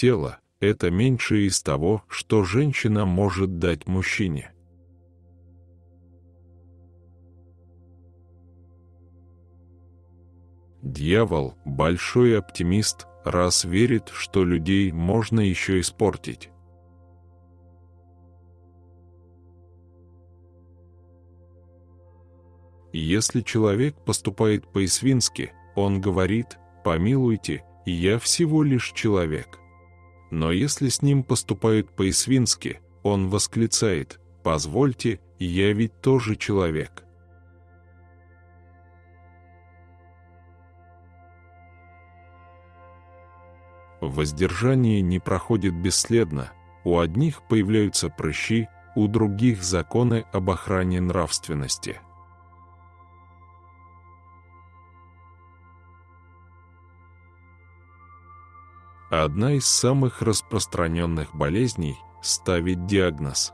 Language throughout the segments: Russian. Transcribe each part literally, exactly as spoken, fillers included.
тела – это меньше из того, что женщина может дать мужчине. Дьявол – большой оптимист, раз верит, что людей можно еще испортить. Если человек поступает по-свински, он говорит: «Помилуйте, я всего лишь человек». Но если с ним поступают по-свински, он восклицает: «Позвольте, я ведь тоже человек». Воздержание не проходит бесследно, у одних появляются прыщи, у других законы об охране нравственности. Одна из самых распространенных болезней – ставить диагноз.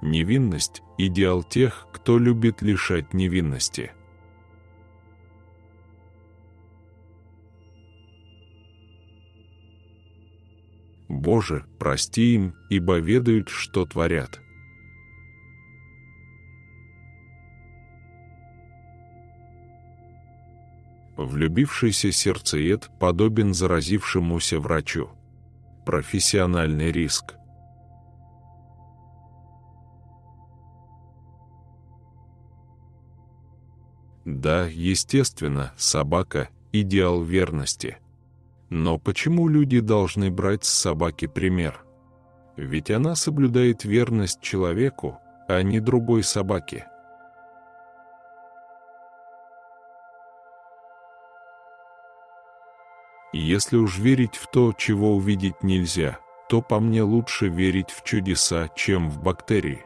Невинность – идеал тех, кто любит лишать невинности. Боже, прости им, ибо ведают, что творят. Влюбившийся сердцеед подобен заразившемуся врачу. Профессиональный риск. Да, естественно, собака – идеал верности. Но почему люди должны брать с собаки пример? Ведь она соблюдает верность человеку, а не другой собаке. Если уж верить в то, чего увидеть нельзя, то по мне лучше верить в чудеса, чем в бактерии.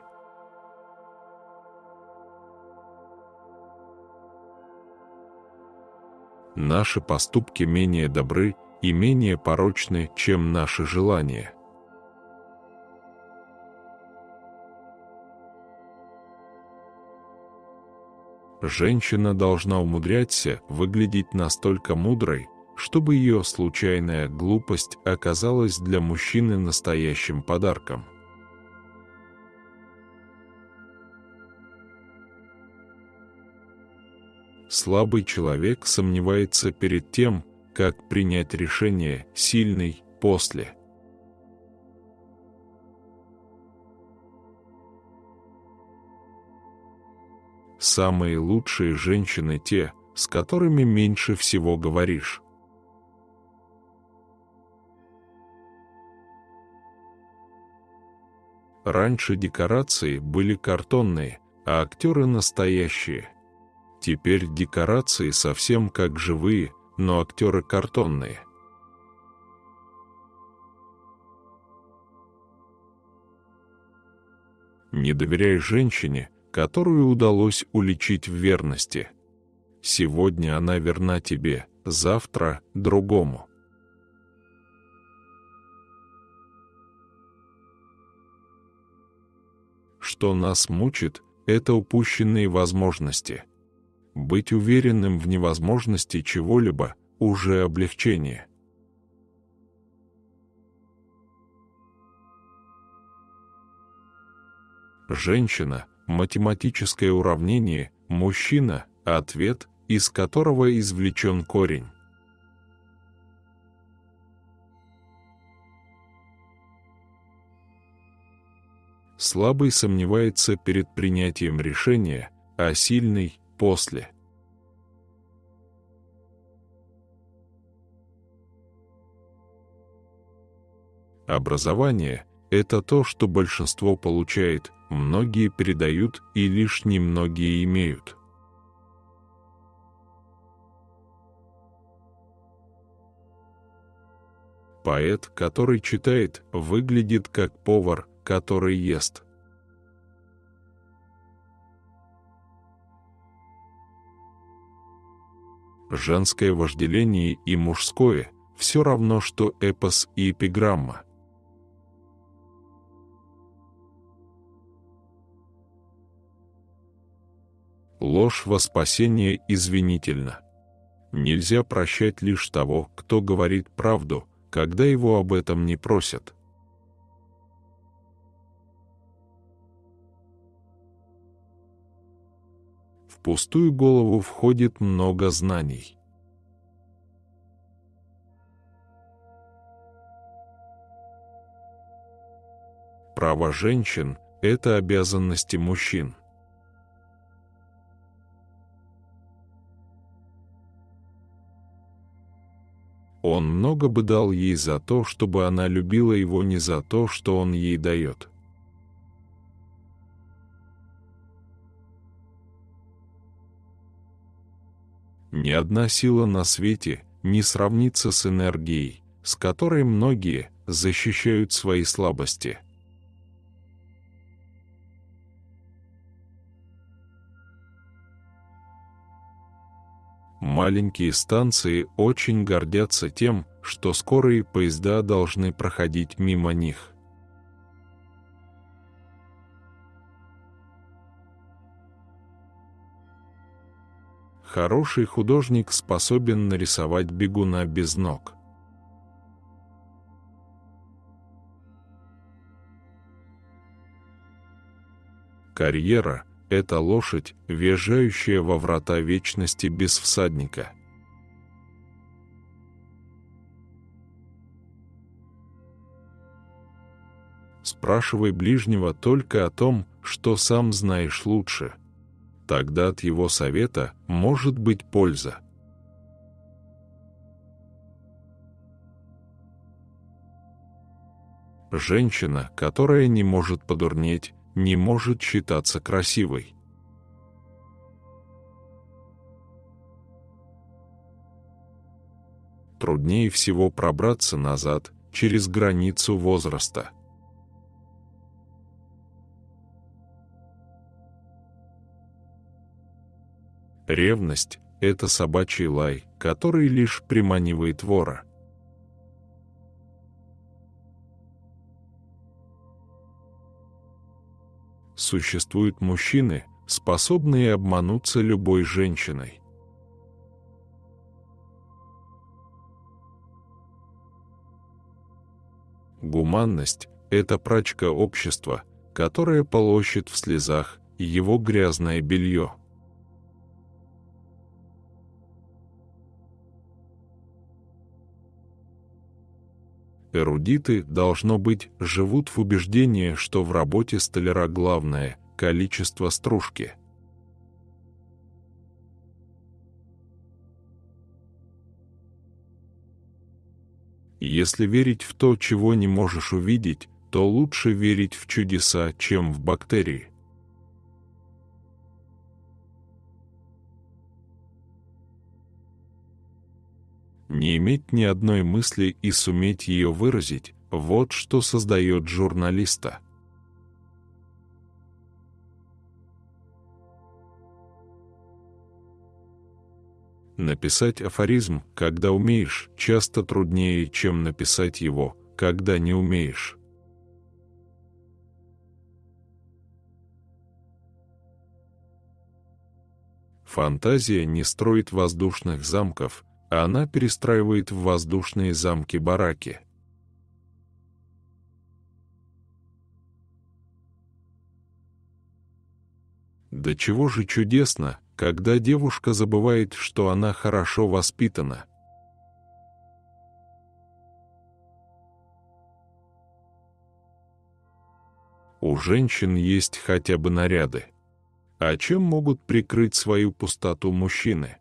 Наши поступки менее добры и менее порочны, чем наши желания. Женщина должна умудряться выглядеть настолько мудрой, чтобы ее случайная глупость оказалась для мужчины настоящим подарком. Слабый человек сомневается перед тем, как принять решение, сильный – после. Самые лучшие женщины – те, с которыми меньше всего говоришь. Раньше декорации были картонные, а актеры – настоящие. Теперь декорации совсем как живые, но актеры картонные. Не доверяй женщине, которую удалось уличить в верности. Сегодня она верна тебе, завтра – другому. Что нас мучит – это упущенные возможности. Быть уверенным в невозможности чего-либо – уже облегчение. Женщина – математическое уравнение, мужчина – ответ, из которого извлечен корень. Слабый сомневается перед принятием решения, а сильный – после. Образование – это то, что большинство получает, многие передают и лишь немногие имеют. Поэт, который читает, выглядит как повар, который ест. Женское вожделение и мужское – все равно, что эпос и эпиграмма. Ложь во спасение извинительна. Нельзя прощать лишь того, кто говорит правду, когда его об этом не просят. В пустую голову входит много знаний. Права женщин – это обязанности мужчин. Он много бы дал ей за то, чтобы она любила его, не за то, что он ей дает. Ни одна сила на свете не сравнится с энергией, с которой многие защищают свои слабости. Маленькие станции очень гордятся тем, что скорые поезда должны проходить мимо них. Хороший художник способен нарисовать бегуна без ног. Карьера — это лошадь, въезжающая во врата вечности без всадника. Спрашивай ближнего только о том, что сам знаешь лучше. Тогда от его совета может быть польза. Женщина, которая не может подурнеть, не может считаться красивой. Труднее всего пробраться назад, через границу возраста. Ревность – это собачий лай, который лишь приманивает вора. Существуют мужчины, способные обмануться любой женщиной. Гуманность – это прачка общества, которая полощет в слезах его грязное белье. Эрудиты, должно быть, живут в убеждении, что в работе столяра главное – количество стружки. Если верить в то, чего не можешь увидеть, то лучше верить в чудеса, чем в бактерии. Не иметь ни одной мысли и суметь ее выразить – вот что создает журналиста. Написать афоризм, когда умеешь, часто труднее, чем написать его, когда не умеешь. Фантазия не строит воздушных замков, она перестраивает в воздушные замки-бараки. До чего же чудесно, когда девушка забывает, что она хорошо воспитана. У женщин есть хотя бы наряды. А чем могут прикрыть свою пустоту мужчины?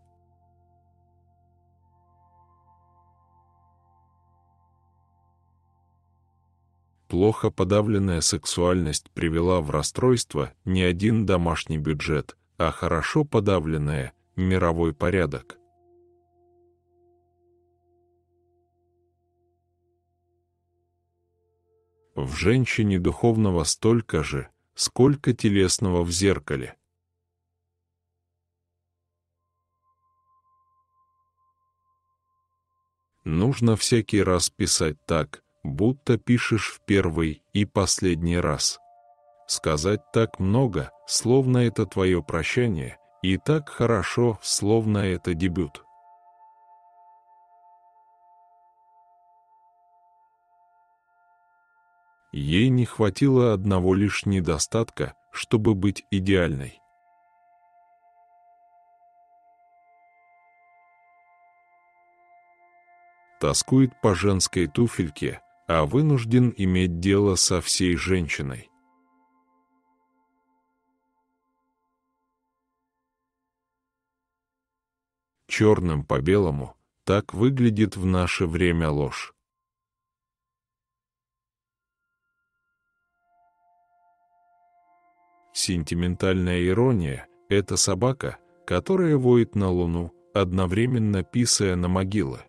Плохо подавленная сексуальность привела в расстройство не один домашний бюджет, а хорошо подавленная – мировой порядок. В женщине духовного столько же, сколько телесного в зеркале. Нужно всякий раз писать так, будто пишешь в первый и последний раз. Сказать так много, словно это твое прощание, И так хорошо, словно это дебют. Ей не хватило одного лишь недостатка, чтобы быть идеальной. Тоскует по женской туфельке, а вынужден иметь дело со всей женщиной. Черным по белому, так выглядит в наше время ложь. Сентиментальная ирония — это собака, которая воет на луну, одновременно писая на могилы.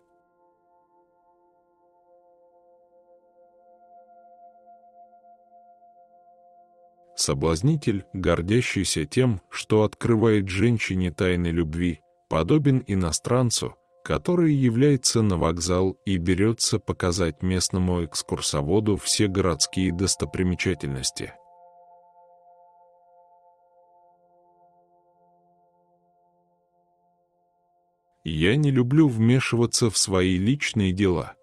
Соблазнитель, гордящийся тем, что открывает женщине тайны любви, подобен иностранцу, который является на вокзал и берется показать местному экскурсоводу все городские достопримечательности. Я не люблю вмешиваться в свои личные дела.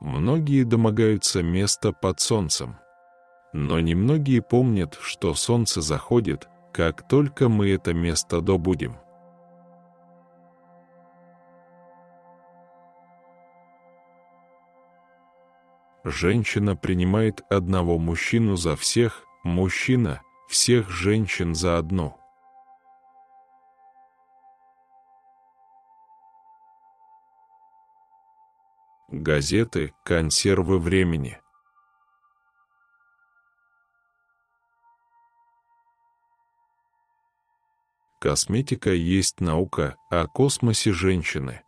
Многие домогаются места под солнцем, но немногие помнят, что солнце заходит, как только мы это место добудем. Женщина принимает одного мужчину за всех, мужчина – всех женщин за одну. Газеты – консервы времени. Косметика есть наука о космосе женщины.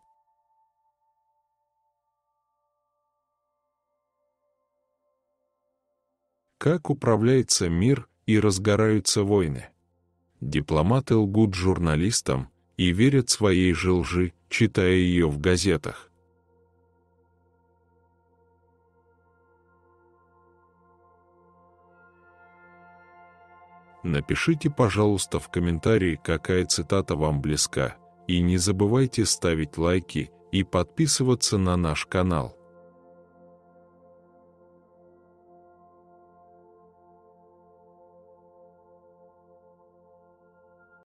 Как управляется мир и разгораются войны. Дипломаты лгут журналистам и верят своей же лжи, читая ее в газетах. Напишите, пожалуйста, в комментарии, какая цитата вам близка, и не забывайте ставить лайки и подписываться на наш канал.